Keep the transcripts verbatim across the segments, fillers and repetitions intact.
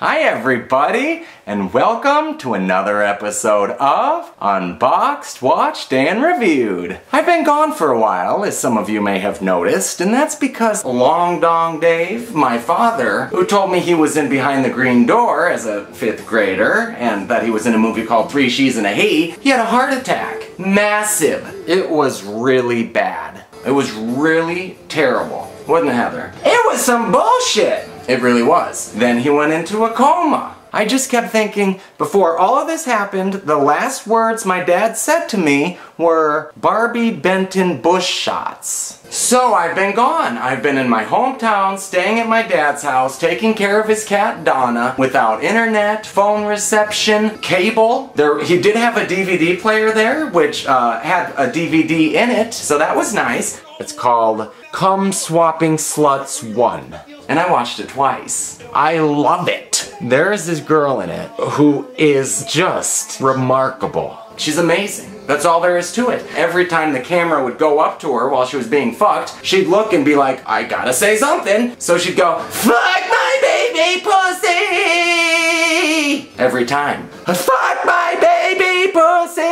Hi everybody, and welcome to another episode of Unboxed, Watched, and Reviewed. I've been gone for a while, as some of you may have noticed, and that's because Long Dong Dave, my father, who told me he was in Behind the Green Door as a fifth grader, and that he was in a movie called Three Shees and a He, he had a heart attack. Massive. It was really bad. It was really terrible. Wasn't it, Heather? It was some bullshit! It really was. Then he went into a coma. I just kept thinking, before all of this happened, the last words my dad said to me were Barbie Benton bush shots. So I've been gone. I've been in my hometown, staying at my dad's house, taking care of his cat Donna, without internet, phone reception, cable. There, he did have a D V D player there, which uh, had a D V D in it, so that was nice. It's called Come Swapping Sluts one. And I watched it twice. I love it. There is this girl in it who is just remarkable. She's amazing. That's all there is to it. Every time the camera would go up to her while she was being fucked, she'd look and be like, I gotta say something. So she'd go, fuck my baby pussy! Every time. Fuck my baby pussy!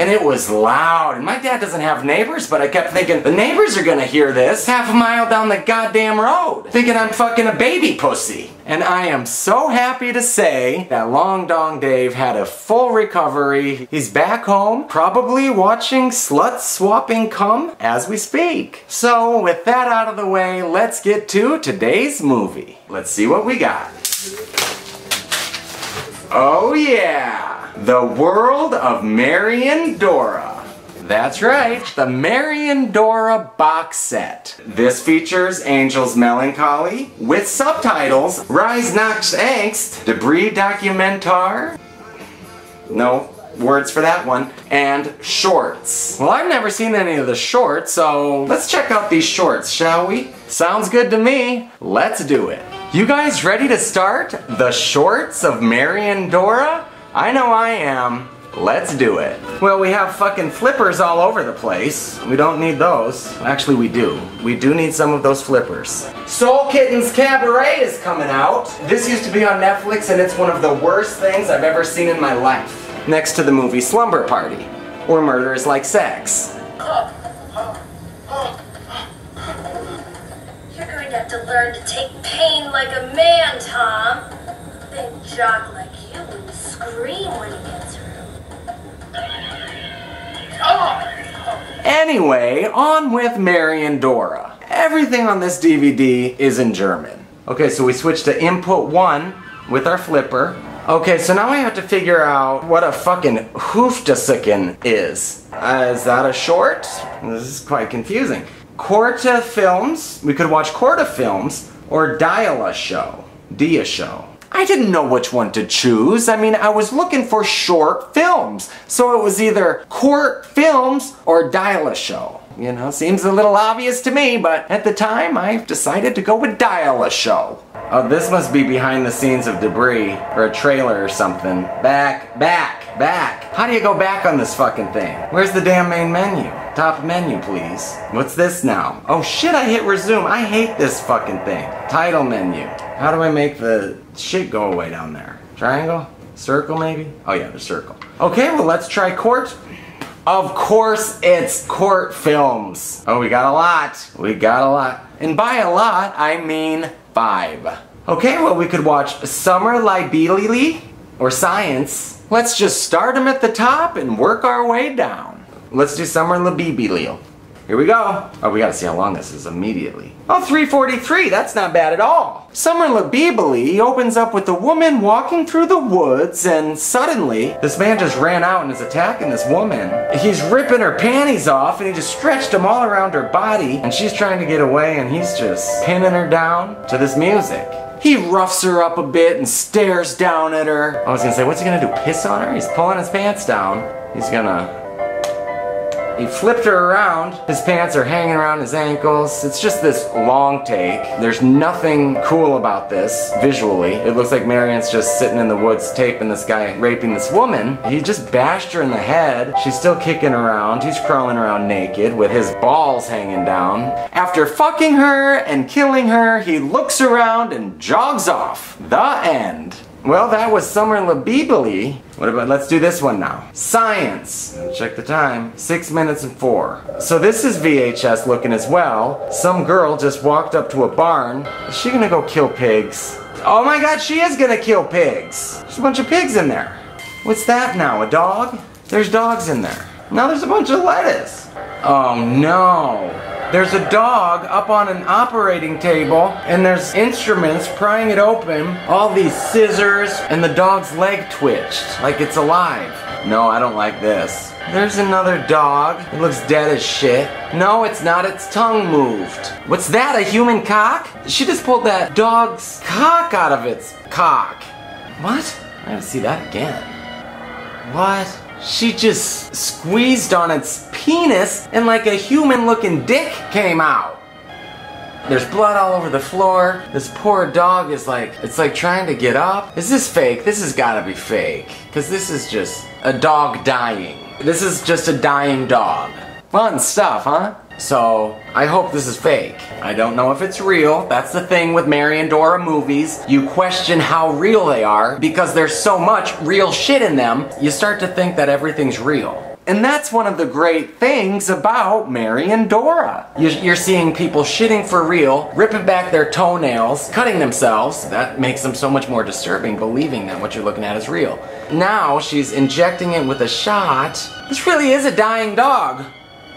And it was loud. And my dad doesn't have neighbors, but I kept thinking, the neighbors are gonna hear this half a mile down the goddamn road, thinking I'm fucking a baby pussy. And I am so happy to say that Long Dong Dave had a full recovery. He's back home, probably watching Slut Swapping Come as we speak. So with that out of the way, let's get to today's movie. Let's see what we got. Oh yeah! The World of Marian Dora. That's right, the Marian Dora box set. This features Angel's Melancholy, with subtitles, Rise Nox Angst, Debris Documentar, no words for that one, and shorts. Well, I've never seen any of the shorts, so let's check out these shorts, shall we? Sounds good to me. Let's do it. You guys ready to start The Shorts of Marian Dora? I know I am. Let's do it. Well, we have fucking flippers all over the place. We don't need those. Actually, we do. We do need some of those flippers. Soul Kittens Cabaret is coming out. This used to be on Netflix, and it's one of the worst things I've ever seen in my life. Next to the movie Slumber Party, or Murder is Like Sex. You're going to have to learn to take pain like a man, Tom. Big jock like you would scream when he gets hurt. Anyway, on with Marian Dora. Everything on this D V D is in German. Okay, so we switch to input one with our flipper. Okay, so now I have to figure out what a fucking Hoofdasicken is. Uh, is that a short? This is quite confusing. Corta films. We could watch Corta films or Dial a show. Dia show. I didn't know which one to choose. I mean, I was looking for short films. So it was either Corta films or Dial a show. You know, seems a little obvious to me, but at the time I've decided to go with Dial a show. Oh, this must be behind the scenes of Debris or a trailer or something. Back, back, back. How do you go back on this fucking thing? Where's the damn main menu? Top menu, please. What's this now? Oh shit, I hit resume. I hate this fucking thing. Title menu. How do I make the shit go away down there? Triangle? Circle maybe? Oh yeah, the circle. Okay, well let's try Corta. Of course it's Corta films. Oh, we got a lot. We got a lot. And by a lot, I mean five. Okay, well we could watch Sommer Libelle or Science. Let's just start them at the top and work our way down. Let's do Sommer Libelle. Here we go. Oh, we gotta see how long this is immediately. Oh, three forty-three, that's not bad at all. Sommer Libelle opens up with a woman walking through the woods, and suddenly, this man just ran out and is attacking this woman. He's ripping her panties off, and he just stretched them all around her body, and she's trying to get away, and he's just pinning her down to this music. He roughs her up a bit and stares down at her. I was gonna say, what's he gonna do, piss on her? He's pulling his pants down. He's gonna... He flipped her around. His pants are hanging around his ankles. It's just this long take. There's nothing cool about this visually. It looks like Marian's just sitting in the woods taping this guy raping this woman. He just bashed her in the head. She's still kicking around. He's crawling around naked with his balls hanging down. After fucking her and killing her, he looks around and jogs off. The end. Well, that was Sommer Libelle. What about, let's do this one now. Science. Check the time. Six minutes and four. So this is V H S looking as well. Some girl just walked up to a barn. Is she gonna go kill pigs? Oh my god, she is gonna kill pigs. There's a bunch of pigs in there. What's that now, a dog? There's dogs in there. Now there's a bunch of lettuce. Oh no. There's a dog up on an operating table, and there's instruments prying it open, all these scissors, and the dog's leg twitched like it's alive. No, I don't like this. There's another dog. It looks dead as shit. No, it's not. Its tongue moved. What's that, a human cock? She just pulled that dog's cock out of its cock. What? I gotta see that again. What? She just squeezed on its penis and like a human looking dick came out. There's blood all over the floor. This poor dog is like, it's like trying to get up. Is this fake? This has gotta be fake. Cause this is just a dog dying. This is just a dying dog. Fun stuff, huh? So, I hope this is fake. I don't know if it's real. That's the thing with Marian Dora movies. You question how real they are because there's so much real shit in them, you start to think that everything's real. And that's one of the great things about Marian Dora. You're seeing people shitting for real, ripping back their toenails, cutting themselves. That makes them so much more disturbing, believing that what you're looking at is real. Now she's injecting it with a shot. This really is a dying dog.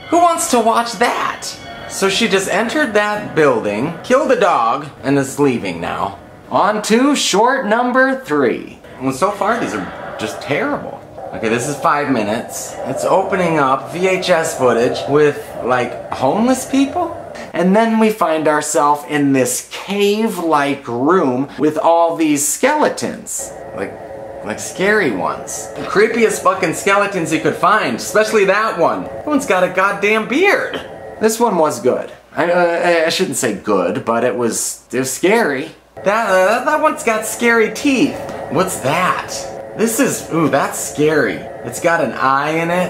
Who wants to watch that? So she just entered that building, killed the dog, and is leaving now. On to short number three. And so far, these are just terrible. Okay, this is five minutes. It's opening up V H S footage with, like, homeless people? And then we find ourselves in this cave-like room with all these skeletons. Like, like scary ones. The creepiest fucking skeletons you could find, especially that one. That one's got a goddamn beard. This one was good. I, uh, I shouldn't say good, but it was, it was scary. That, uh, that one's got scary teeth. What's that? This is, ooh, that's scary. It's got an eye in it.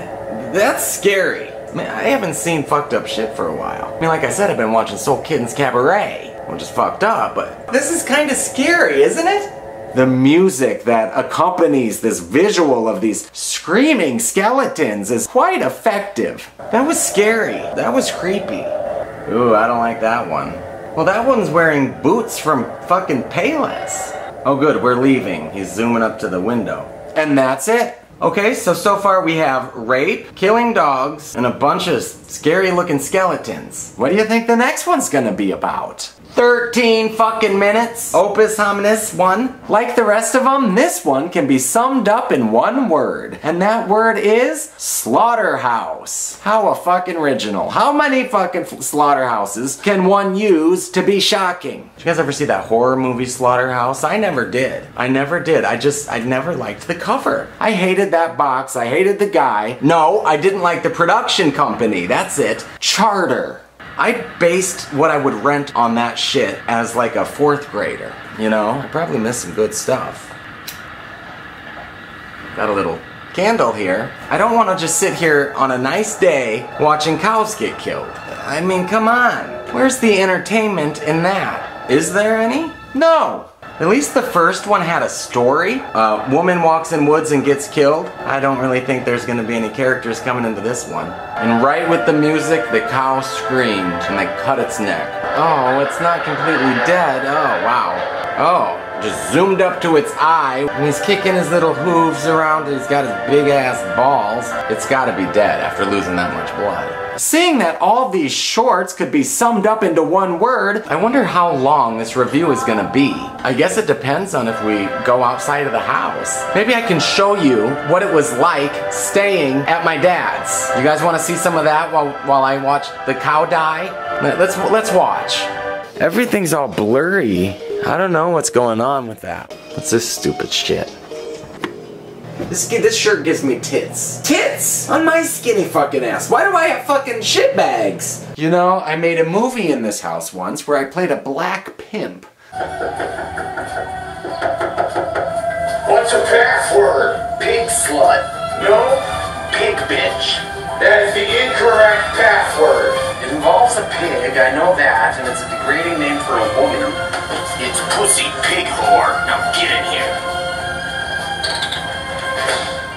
That's scary. Man, I haven't seen fucked up shit for a while. I mean, like I said, I've been watching Soul Kittens Cabaret, which is fucked up, but this is kind of scary, isn't it? The music that accompanies this visual of these screaming skeletons is quite effective. That was scary. That was creepy. Ooh, I don't like that one. Well, that one's wearing boots from fucking Payless. Oh good, we're leaving. He's zooming up to the window. And that's it. Okay, so so far we have rape, killing dogs, and a bunch of scary looking skeletons. What do you think the next one's gonna be about? thirteen fucking minutes. Opus hominis one. Like the rest of them, this one can be summed up in one word. And that word is slaughterhouse. How a fucking original. How many fucking slaughterhouses can one use to be shocking? Did you guys ever see that horror movie Slaughterhouse? I never did. I never did. I just, I never liked the cover. I hated that box. I hated the guy. No, I didn't like the production company. That's it. Charter. I based what I would rent on that shit as like a fourth grader, you know? I probably missed some good stuff. Got a little candle here. I don't want to just sit here on a nice day watching cows get killed. I mean, come on. Where's the entertainment in that? Is there any? No. At least the first one had a story. A woman walks in woods and gets killed. I don't really think there's gonna be any characters coming into this one. And right with the music, the cow screamed and they cut its neck. Oh, it's not completely dead. Oh, wow. Oh, just zoomed up to its eye. And he's kicking his little hooves around and he's got his big ass balls. It's gotta be dead after losing that much blood. Seeing that all these shorts could be summed up into one word, I wonder how long this review is gonna be. I guess it depends on if we go outside of the house. Maybe I can show you what it was like staying at my dad's. You guys wanna see some of that while, while I watch the cow die? Let's, let's watch. Everything's all blurry. I don't know what's going on with that. What's this stupid shit? This this shirt gives me tits. Tits! On my skinny fucking ass. Why do I have fucking shit bags? You know, I made a movie in this house once where I played a black pimp. What's a password? Pink slut. No, pink bitch. That is the incorrect password. It involves a pig, I know that, and it's a degrading name for a woman. It's pussy pig whore. Now get in here.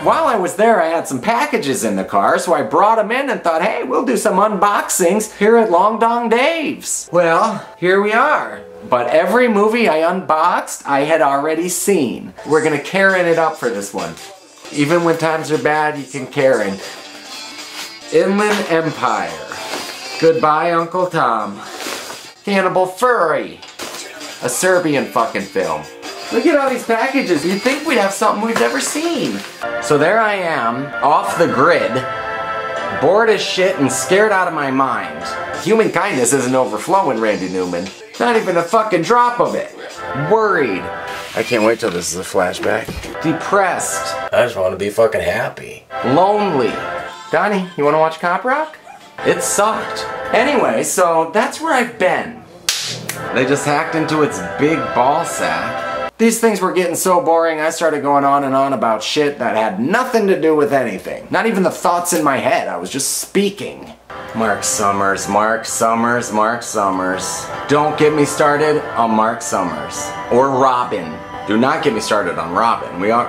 While I was there, I had some packages in the car, so I brought them in and thought, hey, we'll do some unboxings here at Long Dong Dave's. Well, here we are. But every movie I unboxed, I had already seen. We're gonna Karen it up for this one. Even when times are bad, you can Karen. Inland Empire. Goodbye Uncle Tom. Cannibal Fury. A Serbian Fucking Film. Look at all these packages. You'd think we'd have something we've never seen. So there I am, off the grid, bored as shit and scared out of my mind. Human kindness isn't overflowing, Randy Newman. Not even a fucking drop of it. Worried. I can't wait till this is a flashback. Depressed. I just want to be fucking happy. Lonely. Donnie, you want to watch Cop Rock? It sucked. Anyway, so that's where I've been. They just hacked into its big ball sack. These things were getting so boring, I started going on and on about shit that had nothing to do with anything. Not even the thoughts in my head, I was just speaking. Mark Summers, Mark Summers, Mark Summers. Don't get me started on Mark Summers. Or Robin. Do not get me started on Robin. We are...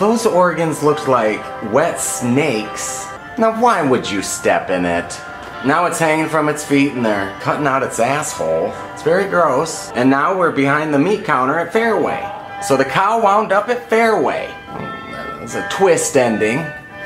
Those organs looked like wet snakes. Now why would you step in it? Now it's hanging from its feet and they're cutting out its asshole. It's very gross. And now we're behind the meat counter at Fairway. So the cow wound up at Fairway. It's a twist ending.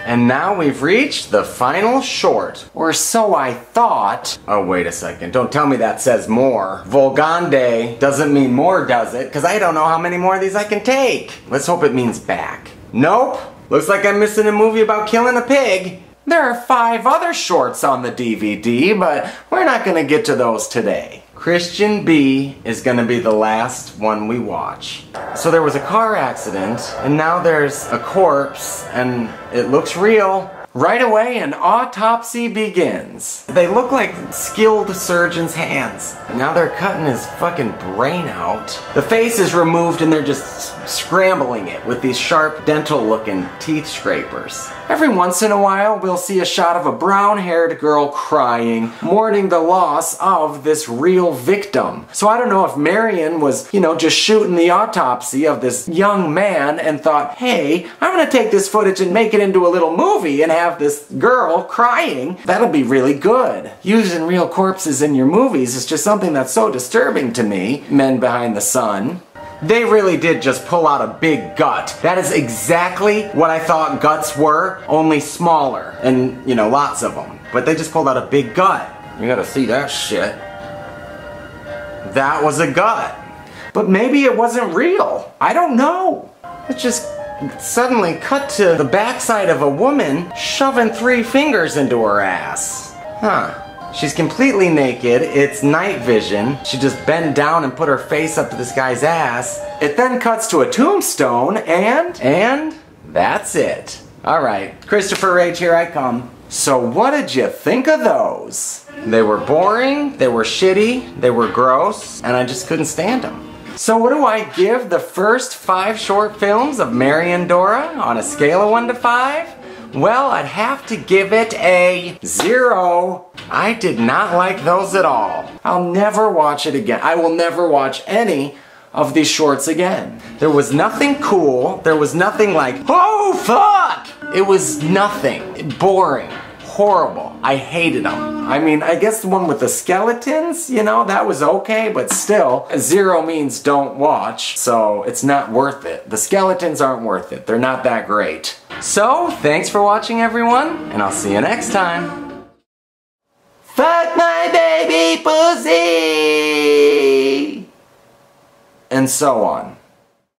And now we've reached the final short. Or so I thought. Oh, wait a second. Don't tell me that says more. Volgende doesn't mean more, does it? Because I don't know how many more of these I can take. Let's hope it means back. Nope. Looks like I'm missing a movie about killing a pig. There are five other shorts on the D V D, but we're not going to get to those today. Christian B is going to be the last one we watch. So there was a car accident, and now there's a corpse, and it looks real. Right away, an autopsy begins. They look like skilled surgeons' hands. Now they're cutting his fucking brain out. The face is removed and they're just scrambling it with these sharp dental-looking teeth scrapers. Every once in a while, we'll see a shot of a brown-haired girl crying, mourning the loss of this real victim. So I don't know if Marian was, you know, just shooting the autopsy of this young man and thought, hey, I'm gonna take this footage and make it into a little movie and have Have this girl crying. That'll be really good. Using real corpses in your movies is just something that's so disturbing to me. Men Behind the Sun. They really did just pull out a big gut. That is exactly what I thought guts were, only smaller. And, you know, lots of them. But they just pulled out a big gut. You gotta see that shit. That was a gut. But maybe it wasn't real. I don't know. It's just... Suddenly cut to the backside of a woman shoving three fingers into her ass. Huh. She's completely naked, it's night vision. She just bent down and put her face up to this guy's ass. It then cuts to a tombstone and... And... That's it. Alright, Christopher Rage, here I come. So what did you think of those? They were boring, they were shitty, they were gross, and I just couldn't stand them. So what do I give the first five short films of Marian Dora on a scale of one to five? Well, I'd have to give it a zero. I did not like those at all. I'll never watch it again. I will never watch any of these shorts again. There was nothing cool. There was nothing like, oh fuck! It was nothing. Boring. Horrible. I hated them. I mean, I guess the one with the skeletons, you know, that was okay, but still, zero means don't watch, so it's not worth it. The skeletons aren't worth it. They're not that great. So, thanks for watching, everyone, and I'll see you next time. Fuck my baby pussy! And so on.